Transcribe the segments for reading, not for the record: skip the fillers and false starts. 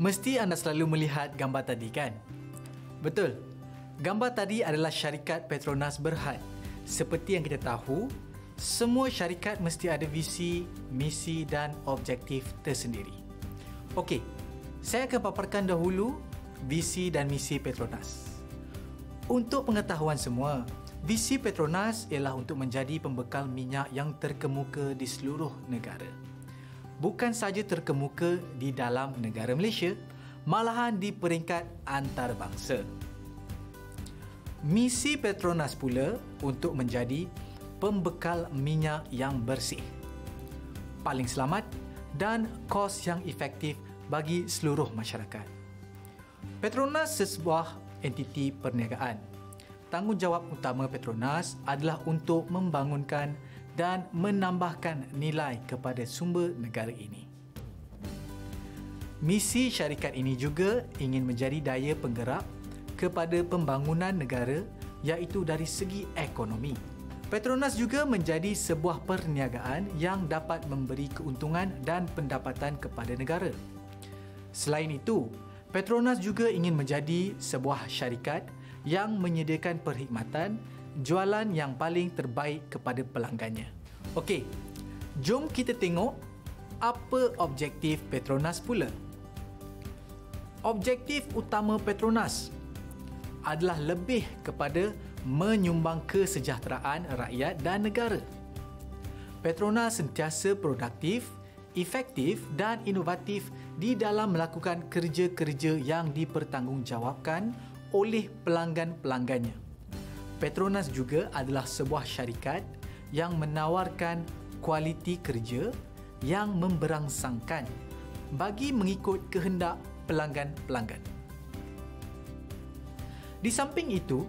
Mesti anda selalu melihat gambar tadi, kan? Betul, gambar tadi adalah syarikat Petronas Berhad. Seperti yang kita tahu, semua syarikat mesti ada visi, misi dan objektif tersendiri. Okey, saya akan paparkan dahulu visi dan misi Petronas. Untuk pengetahuan semua, visi Petronas ialah untuk menjadi pembekal minyak yang terkemuka di seluruh negara. Bukan saja terkemuka di dalam negara Malaysia, malahan di peringkat antarabangsa. Misi Petronas pula untuk menjadi pembekal minyak yang bersih, paling selamat dan kos yang efektif bagi seluruh masyarakat. Petronas sebuah entiti perniagaan. Tanggungjawab utama Petronas adalah untuk membangunkan dan menambahkan nilai kepada sumber negara ini. Misi syarikat ini juga ingin menjadi daya penggerak kepada pembangunan negara, iaitu dari segi ekonomi. Petronas juga menjadi sebuah perniagaan yang dapat memberi keuntungan dan pendapatan kepada negara. Selain itu, Petronas juga ingin menjadi sebuah syarikat yang menyediakan perkhidmatan jualan yang paling terbaik kepada pelanggannya. Okey, jom kita tengok apa objektif Petronas pula. Objektif utama Petronas adalah lebih kepada menyumbang kesejahteraan rakyat dan negara. Petronas sentiasa produktif, efektif dan inovatif di dalam melakukan kerja-kerja yang dipertanggungjawabkan oleh pelanggan-pelanggannya. Petronas juga adalah sebuah syarikat yang menawarkan kualiti kerja yang memberangsangkan bagi mengikut kehendak pelanggan-pelanggan. Di samping itu,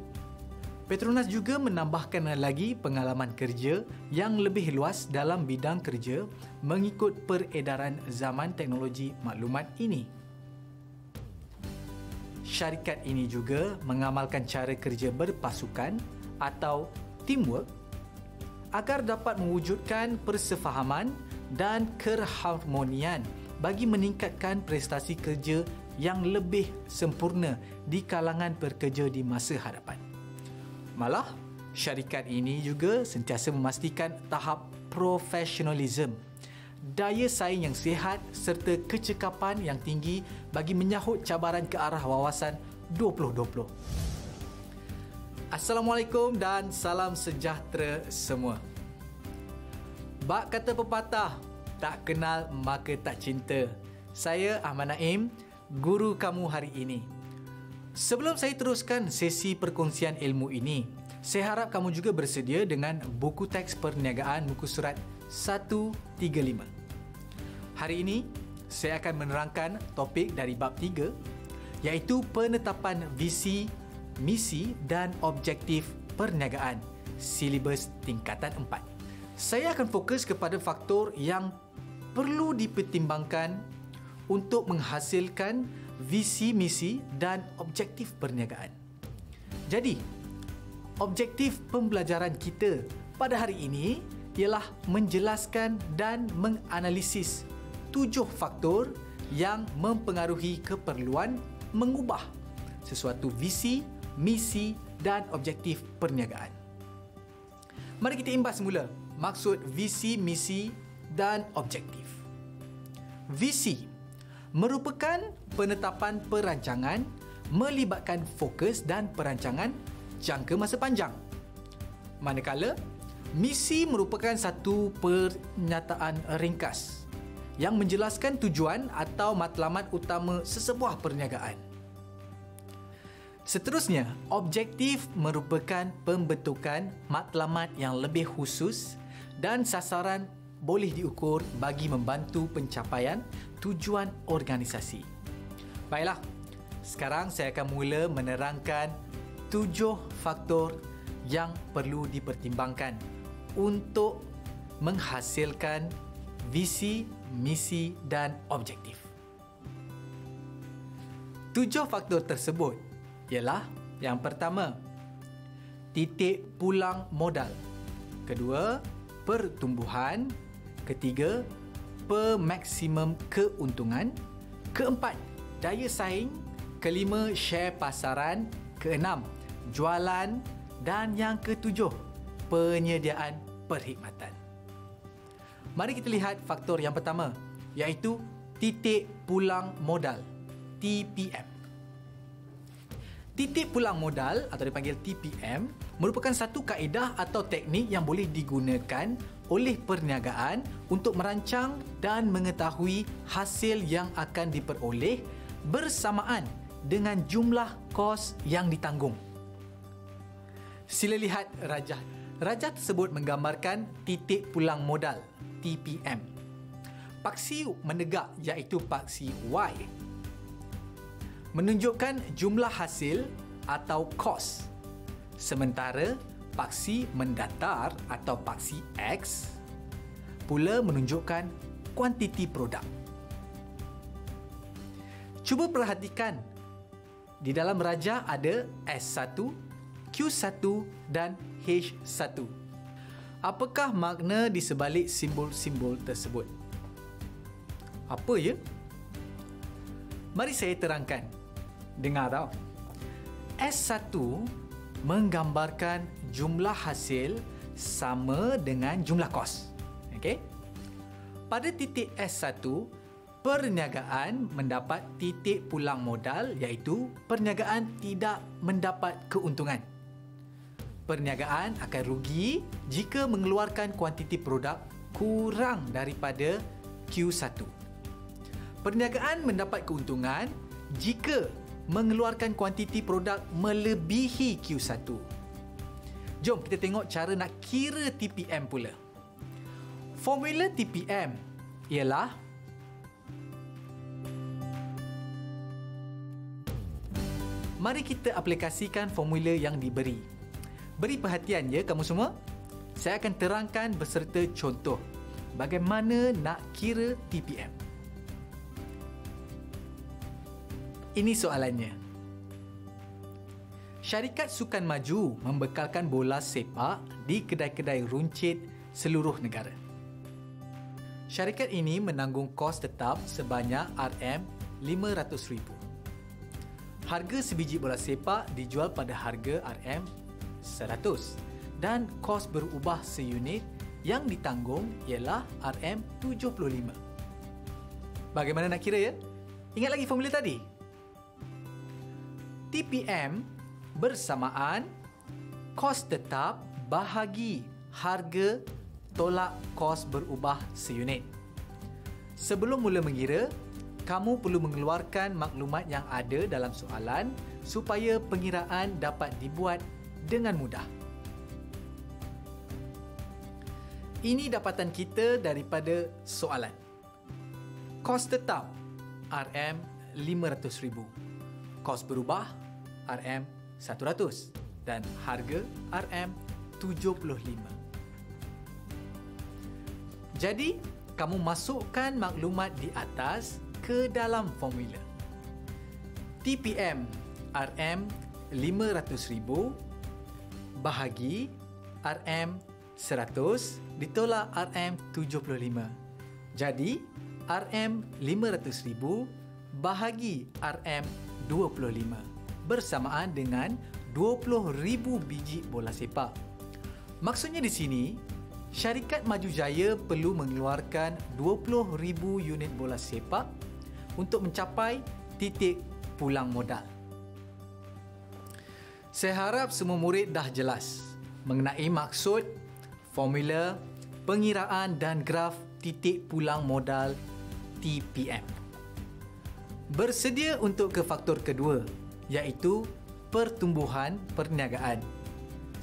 Petronas juga menambahkan lagi pengalaman kerja yang lebih luas dalam bidang kerja mengikut peredaran zaman teknologi maklumat ini. Syarikat ini juga mengamalkan cara kerja berpasukan atau teamwork agar dapat mewujudkan persefahaman dan keharmonian bagi meningkatkan prestasi kerja yang lebih sempurna di kalangan pekerja di masa hadapan. Malah, syarikat ini juga sentiasa memastikan tahap profesionalisme, daya saing yang sihat serta kecekapan yang tinggi bagi menyahut cabaran ke arah wawasan 2020. Assalamualaikum dan salam sejahtera semua. Bak kata pepatah, tak kenal maka tak cinta. Saya Ahmad Naim, guru kamu hari ini. Sebelum saya teruskan sesi perkongsian ilmu ini, saya harap kamu juga bersedia dengan buku teks perniagaan muka surat 135. Hari ini, saya akan menerangkan topik dari bab 3, iaitu penetapan visi, misi dan objektif perniagaan, silibus tingkatan 4. Saya akan fokus kepada faktor yang perlu dipertimbangkan untuk menghasilkan visi, misi dan objektif perniagaan. Jadi, objektif pembelajaran kita pada hari ini ialah menjelaskan dan menganalisis 7 faktor yang mempengaruhi keperluan mengubah sesuatu visi, misi dan objektif perniagaan. Mari kita imbas semula maksud visi, misi dan objektif. Visi merupakan penetapan perancangan melibatkan fokus dan perancangan jangka masa panjang. Manakala, misi merupakan satu pernyataan ringkas yang menjelaskan tujuan atau matlamat utama sesebuah perniagaan. Seterusnya, objektif merupakan pembentukan matlamat yang lebih khusus dan sasaran boleh diukur bagi membantu pencapaian tujuan organisasi. Baiklah, sekarang saya akan mula menerangkan 7 faktor yang perlu dipertimbangkan untuk menghasilkan visi, misi dan objektif. 7 faktor tersebut ialah: yang pertama, titik pulang modal; kedua, pertumbuhan; ketiga, pemaksimum keuntungan; keempat, daya saing, kelima share pasaran, keenam jualan dan yang ketujuh penyediaan perkhidmatan. Mari kita lihat faktor yang pertama iaitu titik pulang modal (TPM). Titik pulang modal atau dipanggil TPM merupakan satu kaedah atau teknik yang boleh digunakan oleh perniagaan untuk merancang dan mengetahui hasil yang akan diperoleh bersamaan dengan jumlah kos yang ditanggung. Sila lihat rajah. Rajah tersebut menggambarkan titik pulang modal (TPM). Paksi menegak iaitu paksi Y menunjukkan jumlah hasil atau kos. Sementara paksi mendatar atau paksi X pula menunjukkan kuantiti produk. Cuba perhatikan di dalam rajah ada S1, Q1 dan H1. Apakah makna di sebalik simbol-simbol tersebut? Apa ya? Mari saya terangkan. Dengar tau. S1 menggambarkan jumlah hasil sama dengan jumlah kos. Okey? Pada titik S1, perniagaan mendapat titik pulang modal iaitu perniagaan tidak mendapat keuntungan. Perniagaan akan rugi jika mengeluarkan kuantiti produk kurang daripada Q1. Perniagaan mendapat keuntungan jika mengeluarkan kuantiti produk melebihi Q1. Jom kita tengok cara nak kira TPM pula. Formula TPM ialah mari kita aplikasikan formula yang diberi. Beri perhatian ya kamu semua. Saya akan terangkan beserta contoh bagaimana nak kira TPM. Ini soalannya. Syarikat Sukan Maju membekalkan bola sepak di kedai-kedai runcit seluruh negara. Syarikat ini menanggung kos tetap sebanyak RM500,000. Harga sebiji bola sepak dijual pada harga RM100 dan kos berubah seunit yang ditanggung ialah RM75. Bagaimana nak kira ya? Ingat lagi formula tadi. TPM bersamaan kos tetap bahagi harga tolak kos berubah seunit. Sebelum mula mengira, kamu perlu mengeluarkan maklumat yang ada dalam soalan supaya pengiraan dapat dibuat dengan mudah. Ini dapatan kita daripada soalan. Kos tetap RM500,000. Kos berubah RM100 dan harga RM75. Jadi, kamu masukkan maklumat di atas ke dalam formula. TPM RM500,000 bahagi RM100 ditolak RM75. Jadi, RM500,000 bahagi RM25 bersamaan dengan 20,000 biji bola sepak. Maksudnya di sini, Syarikat Maju Jaya perlu mengeluarkan 20,000 unit bola sepak untuk mencapai titik pulang modal. Saya harap semua murid dah jelas mengenai maksud, formula, pengiraan dan graf titik pulang modal TPM. Bersedia untuk ke faktor kedua iaitu pertumbuhan perniagaan.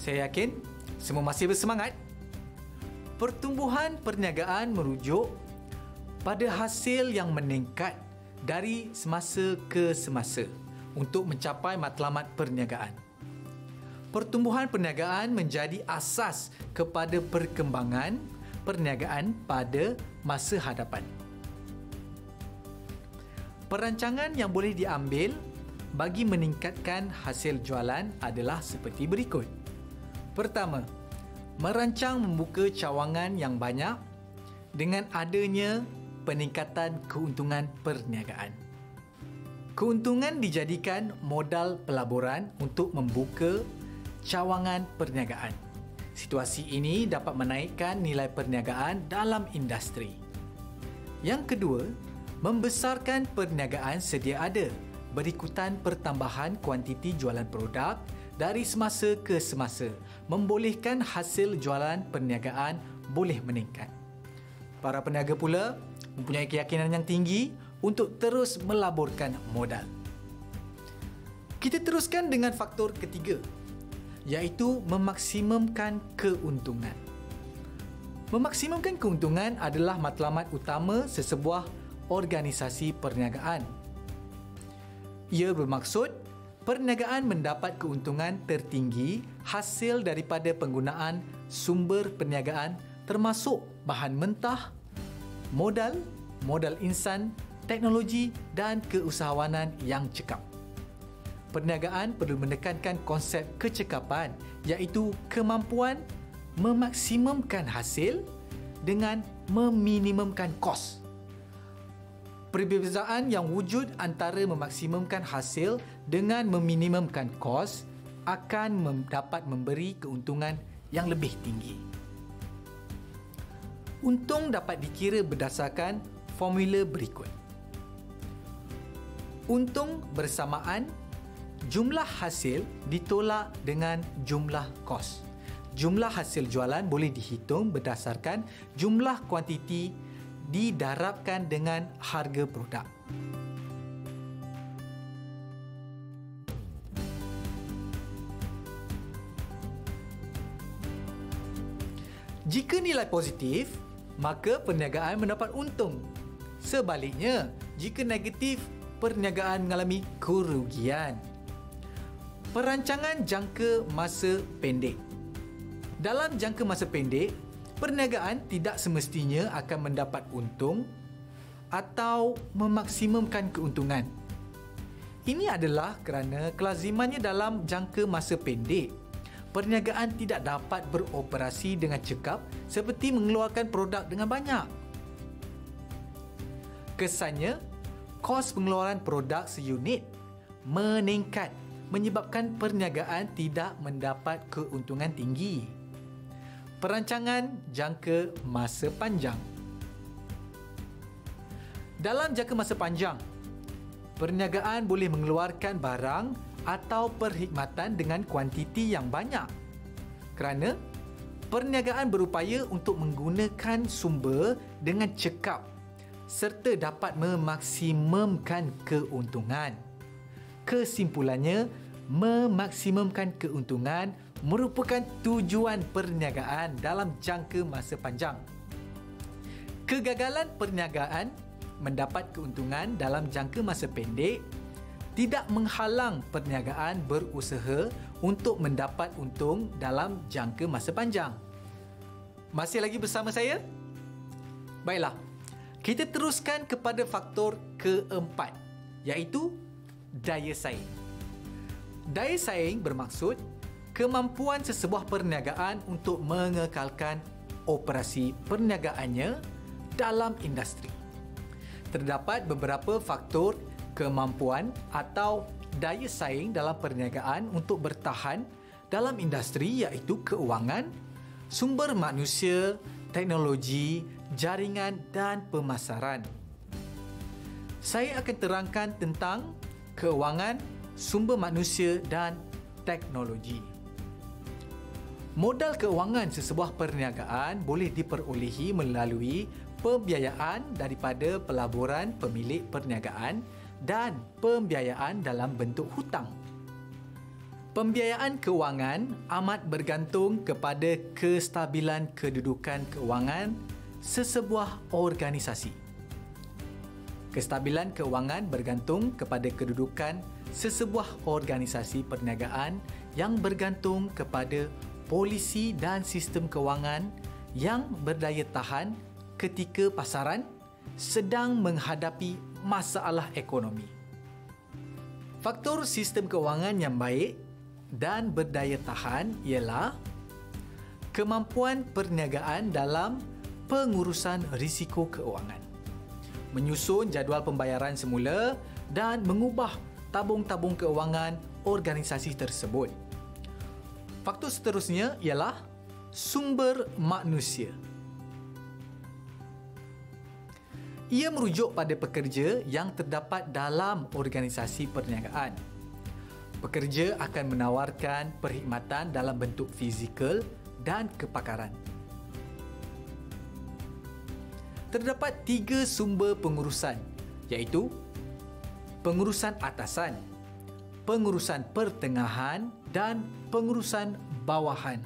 Saya yakin semua masih bersemangat. Pertumbuhan perniagaan merujuk pada hasil yang meningkat dari semasa ke semasa untuk mencapai matlamat perniagaan. Pertumbuhan perniagaan menjadi asas kepada perkembangan perniagaan pada masa hadapan. Perancangan yang boleh diambil bagi meningkatkan hasil jualan adalah seperti berikut. Pertama, merancang membuka cawangan yang banyak dengan adanya peningkatan keuntungan perniagaan. Keuntungan dijadikan modal pelaburan untuk membuka cawangan perniagaan. Situasi ini dapat menaikkan nilai perniagaan dalam industri. Yang kedua, membesarkan perniagaan sedia ada berikutan pertambahan kuantiti jualan produk dari semasa ke semasa, membolehkan hasil jualan perniagaan boleh meningkat. Para peniaga pula mempunyai keyakinan yang tinggi untuk terus melaburkan modal. Kita teruskan dengan faktor ketiga, iaitu memaksimumkan keuntungan. Memaksimumkan keuntungan adalah matlamat utama sesebuah organisasi perniagaan. Ia bermaksud perniagaan mendapat keuntungan tertinggi hasil daripada penggunaan sumber perniagaan termasuk bahan mentah, modal, modal insan, teknologi dan keusahawanan yang cekap. Perniagaan perlu menekankan konsep kecekapan, iaitu kemampuan memaksimumkan hasil dengan meminimumkan kos. Perbezaan yang wujud antara memaksimumkan hasil dengan meminimumkan kos akan dapat memberi keuntungan yang lebih tinggi. Untung dapat dikira berdasarkan formula berikut. Untung bersamaan jumlah hasil ditolak dengan jumlah kos. Jumlah hasil jualan boleh dihitung berdasarkan jumlah kuantiti didarabkan dengan harga produk. Jika nilai positif, maka perniagaan mendapat untung. Sebaliknya, jika negatif, perniagaan mengalami kerugian. Perancangan jangka masa pendek. Dalam jangka masa pendek, perniagaan tidak semestinya akan mendapat untung atau memaksimumkan keuntungan. Ini adalah kerana kelazimannya dalam jangka masa pendek, perniagaan tidak dapat beroperasi dengan cekap seperti mengeluarkan produk dengan banyak. Kesannya, kos pengeluaran produk seunit meningkat menyebabkan perniagaan tidak mendapat keuntungan tinggi. Perancangan jangka masa panjang. Dalam jangka masa panjang, perniagaan boleh mengeluarkan barang atau perkhidmatan dengan kuantiti yang banyak. Kerana perniagaan berupaya untuk menggunakan sumber dengan cekap serta dapat memaksimumkan keuntungan. Kesimpulannya, memaksimumkan keuntungan merupakan tujuan perniagaan dalam jangka masa panjang. Kegagalan perniagaan mendapat keuntungan dalam jangka masa pendek tidak menghalang perniagaan berusaha untuk mendapat untung dalam jangka masa panjang. Masih lagi bersama saya? Baiklah, kita teruskan kepada faktor keempat, iaitu daya saing. Daya saing bermaksud kemampuan sesebuah perniagaan untuk mengekalkan operasi perniagaannya dalam industri. Terdapat beberapa faktor kemampuan atau daya saing dalam perniagaan untuk bertahan dalam industri, iaitu keuangan, sumber manusia, teknologi, jaringan dan pemasaran. Saya akan terangkan tentang keuangan, sumber manusia dan teknologi. Modal keuangan sesebuah perniagaan boleh diperolehi melalui pembiayaan daripada pelaburan pemilik perniagaan dan pembiayaan dalam bentuk hutang. Pembiayaan keuangan amat bergantung kepada kestabilan kedudukan keuangan sesebuah organisasi. Kestabilan keuangan bergantung kepada kedudukan sesebuah organisasi perniagaan yang bergantung kepada polisi dan sistem keuangan yang berdaya tahan ketika pasaran sedang menghadapi masalah ekonomi. Faktor sistem keuangan yang baik dan berdaya tahan ialah kemampuan perniagaan dalam pengurusan risiko keuangan, menyusun jadual pembayaran semula, dan mengubah tabung-tabung kewangan organisasi tersebut. Faktor seterusnya ialah sumber manusia. Ia merujuk pada pekerja yang terdapat dalam organisasi perniagaan. Pekerja akan menawarkan perkhidmatan dalam bentuk fizikal dan kepakaran. Terdapat 3 sumber pengurusan, iaitu pengurusan atasan, pengurusan pertengahan dan pengurusan bawahan.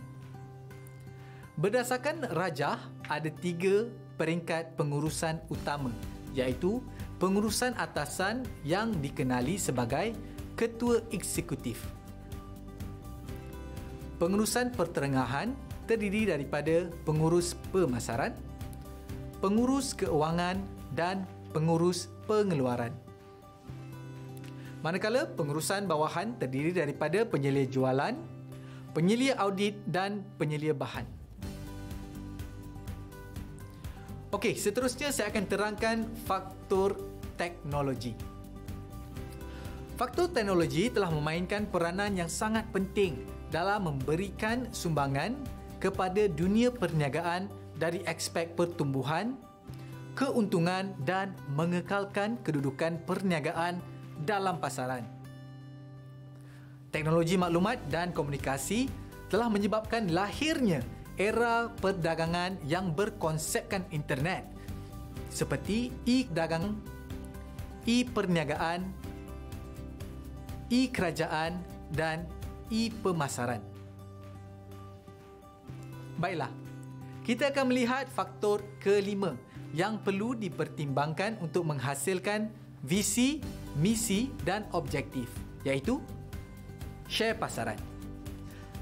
Berdasarkan rajah, ada 3 peringkat pengurusan utama, iaitu pengurusan atasan yang dikenali sebagai ketua eksekutif. Pengurusan pertengahan terdiri daripada pengurus pemasaran, pengurus keuangan dan pengurus pengeluaran. Manakala pengurusan bawahan terdiri daripada penyelia jualan, penyelia audit dan penyelia bahan. Okey, seterusnya saya akan terangkan faktor teknologi. Faktor teknologi telah memainkan peranan yang sangat penting dalam memberikan sumbangan kepada dunia perniagaan dari aspek pertumbuhan, keuntungan dan mengekalkan kedudukan perniagaan dalam pasaran. Teknologi maklumat dan komunikasi telah menyebabkan lahirnya era perdagangan yang berkonsepkan internet seperti e-dagang, e-perniagaan, e-kerajaan dan e-pemasaran. Baiklah, kita akan melihat faktor kelima yang perlu dipertimbangkan untuk menghasilkan visi, misi dan objektif, iaitu share pasaran.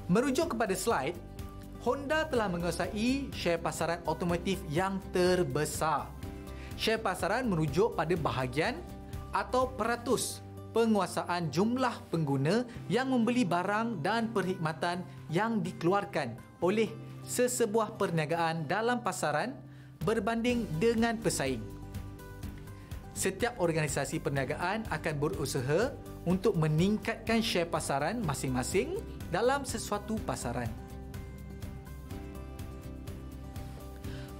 Merujuk kepada slide, Honda telah menguasai share pasaran otomotif yang terbesar. Share pasaran merujuk pada bahagian atau peratus penguasaan jumlah pengguna yang membeli barang dan perkhidmatan yang dikeluarkan oleh sesebuah perniagaan dalam pasaran berbanding dengan pesaing. Setiap organisasi perniagaan akan berusaha untuk meningkatkan share pasaran masing-masing dalam sesuatu pasaran.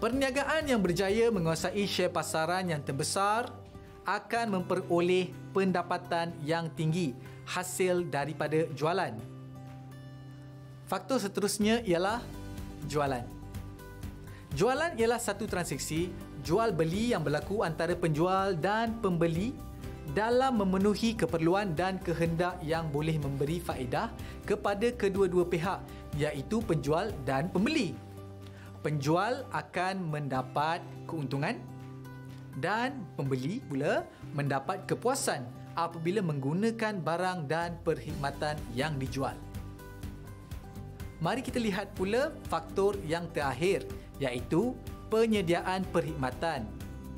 Perniagaan yang berjaya menguasai share pasaran yang terbesar akan memperoleh pendapatan yang tinggi hasil daripada jualan. Faktor seterusnya ialah jualan. Jualan ialah satu transaksi jual beli yang berlaku antara penjual dan pembeli dalam memenuhi keperluan dan kehendak yang boleh memberi faedah kepada kedua-dua pihak, iaitu penjual dan pembeli. Penjual akan mendapat keuntungan dan pembeli pula mendapat kepuasan apabila menggunakan barang dan perkhidmatan yang dijual. Mari kita lihat pula faktor yang terakhir, iaitu penyediaan perkhidmatan,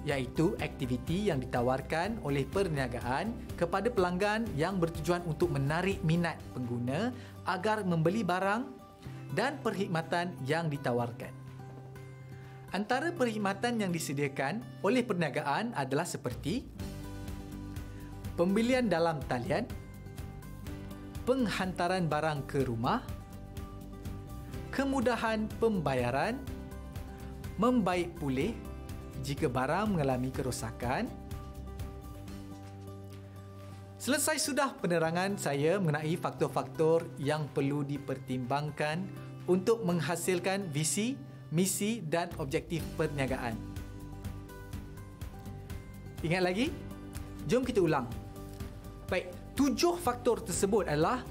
iaitu aktiviti yang ditawarkan oleh perniagaan kepada pelanggan yang bertujuan untuk menarik minat pengguna agar membeli barang dan perkhidmatan yang ditawarkan. Antara perkhidmatan yang disediakan oleh perniagaan adalah seperti pembelian dalam talian, penghantaran barang ke rumah, kemudahan pembayaran, membaik pulih jika barang mengalami kerosakan. Selesai sudah penerangan saya mengenai faktor-faktor yang perlu dipertimbangkan untuk menghasilkan visi, misi dan objektif perniagaan. Ingat lagi? Jom kita ulang. Baik, 7 faktor tersebut adalah,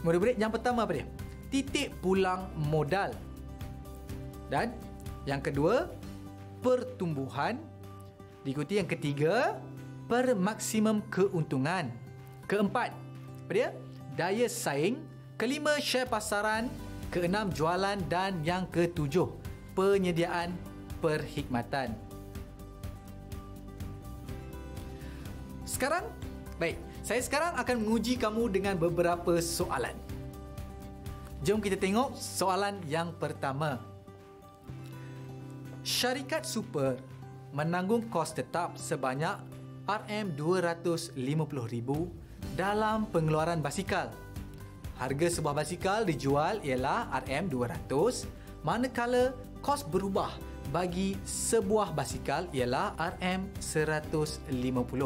murid-murid, yang pertama apa dia? Titik pulang modal. Dan yang kedua, pertumbuhan. Diikuti yang ketiga, permaksimum keuntungan. Keempat, apa dia? Daya saing. Kelima, share pasaran. Keenam, jualan. Dan yang ketujuh, penyediaan perkhidmatan. Sekarang, baik, saya sekarang akan menguji kamu dengan beberapa soalan. Jom kita tengok soalan yang pertama. Syarikat Super menanggung kos tetap sebanyak RM250,000 dalam pengeluaran basikal. Harga sebuah basikal dijual ialah RM200, manakala kos berubah bagi sebuah basikal ialah RM150.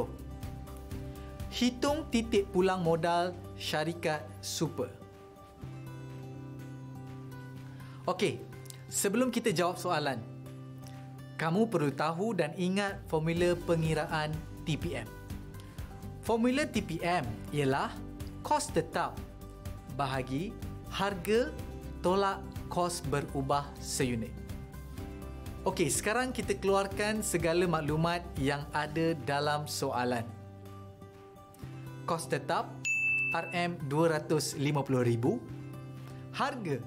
Hitung titik pulang modal Syarikat Super. Okey, sebelum kita jawab soalan, kamu perlu tahu dan ingat formula pengiraan TPM. Formula TPM ialah kos tetap bahagi harga tolak kos berubah seunit. Okey, sekarang kita keluarkan segala maklumat yang ada dalam soalan. Kos tetap RM250,000, harga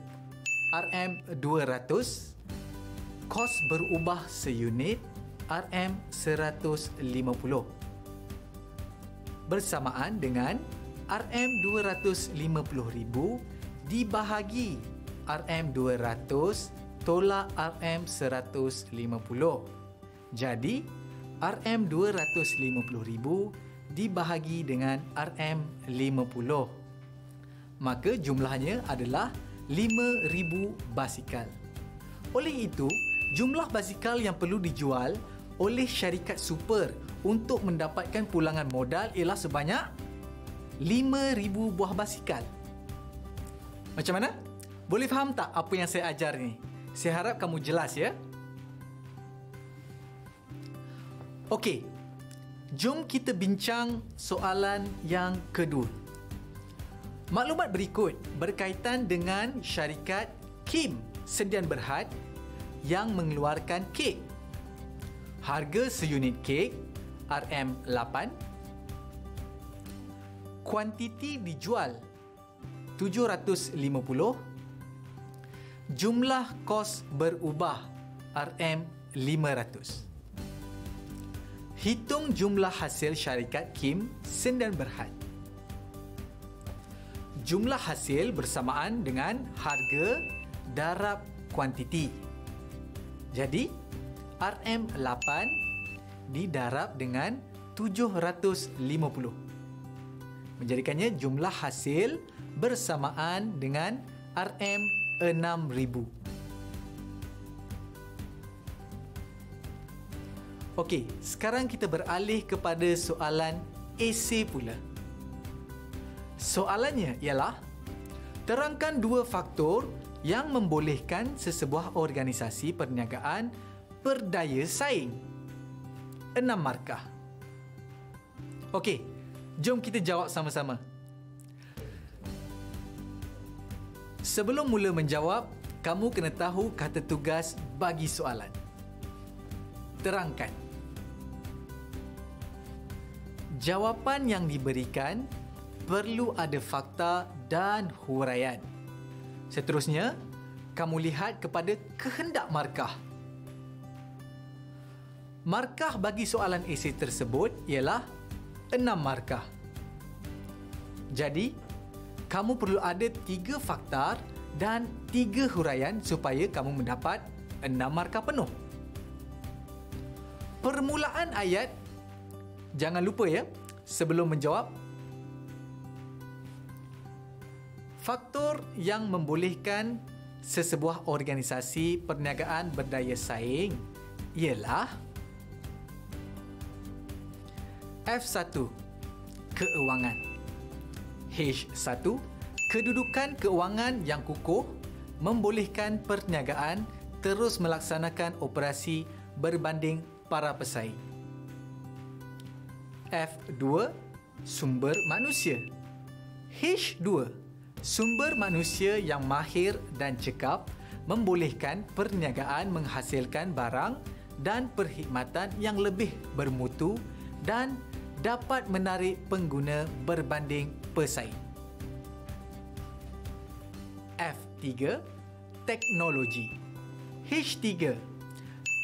RM200, kos berubah seunit RM150 bersamaan dengan RM250,000 dibahagi RM200 tolak RM150. Jadi, RM250,000 dibahagi dengan RM50. Maka jumlahnya adalah 5,000 basikal. Oleh itu, jumlah basikal yang perlu dijual oleh Syarikat Super untuk mendapatkan pulangan modal ialah sebanyak 5,000 buah basikal. Macam mana? Boleh faham tak apa yang saya ajar ni? Saya harap kamu jelas ya. Okey, jom kita bincang soalan yang kedua. Maklumat berikut berkaitan dengan syarikat Kim Sendian Berhad yang mengeluarkan kek. Harga seunit kek RM8. Kuantiti dijual 750. Jumlah kos berubah RM500. Hitung jumlah hasil syarikat Kim Sendian Berhad. Jumlah hasil bersamaan dengan harga darab kuantiti. Jadi, RM8 didarab dengan 750. Menjadikannya jumlah hasil bersamaan dengan RM6,000. Okey, sekarang kita beralih kepada soalan esei pula. Soalannya ialah terangkan dua faktor yang membolehkan sesebuah organisasi perniagaan berdaya saing. 6 markah. Okey, jom kita jawab sama-sama. Sebelum mula menjawab, kamu kena tahu kata tugas bagi soalan. Terangkan. Jawapan yang diberikan perlu ada fakta dan huraian. Seterusnya, kamu lihat kepada kehendak markah. Markah bagi soalan esei tersebut ialah 6 markah. Jadi, kamu perlu ada 3 faktor dan 3 huraian supaya kamu mendapat 6 markah penuh. Permulaan ayat, jangan lupa ya, sebelum menjawab. Faktor yang membolehkan sesebuah organisasi perniagaan berdaya saing ialah F1, keuangan. H1, kedudukan keuangan yang kukuh membolehkan perniagaan terus melaksanakan operasi berbanding para pesaing. F2, sumber manusia. H2, sumber manusia yang mahir dan cekap membolehkan perniagaan menghasilkan barang dan perkhidmatan yang lebih bermutu dan dapat menarik pengguna berbanding pesaing. F3, teknologi. H3,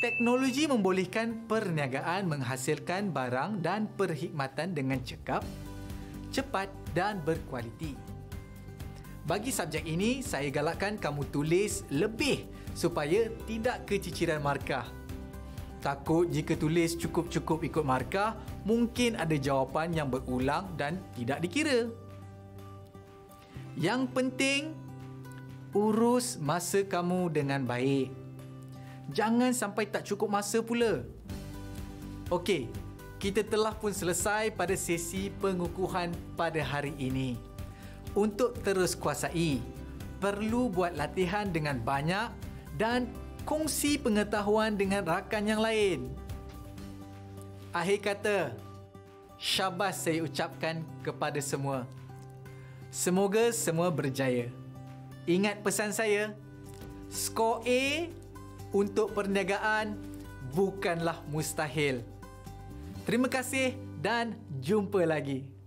teknologi membolehkan perniagaan menghasilkan barang dan perkhidmatan dengan cekap, cepat dan berkualiti. Bagi subjek ini, saya galakkan kamu tulis lebih supaya tidak keciciran markah. Takut jika tulis cukup-cukup ikut markah, mungkin ada jawapan yang berulang dan tidak dikira. Yang penting, urus masa kamu dengan baik. Jangan sampai tak cukup masa pula. Okey, kita telah pun selesai pada sesi pengukuhan pada hari ini. Untuk terus kuasai, perlu buat latihan dengan banyak dan kongsi pengetahuan dengan rakan yang lain. Akhir kata, syabas saya ucapkan kepada semua. Semoga semua berjaya. Ingat pesan saya, skor A untuk perniagaan bukanlah mustahil. Terima kasih dan jumpa lagi.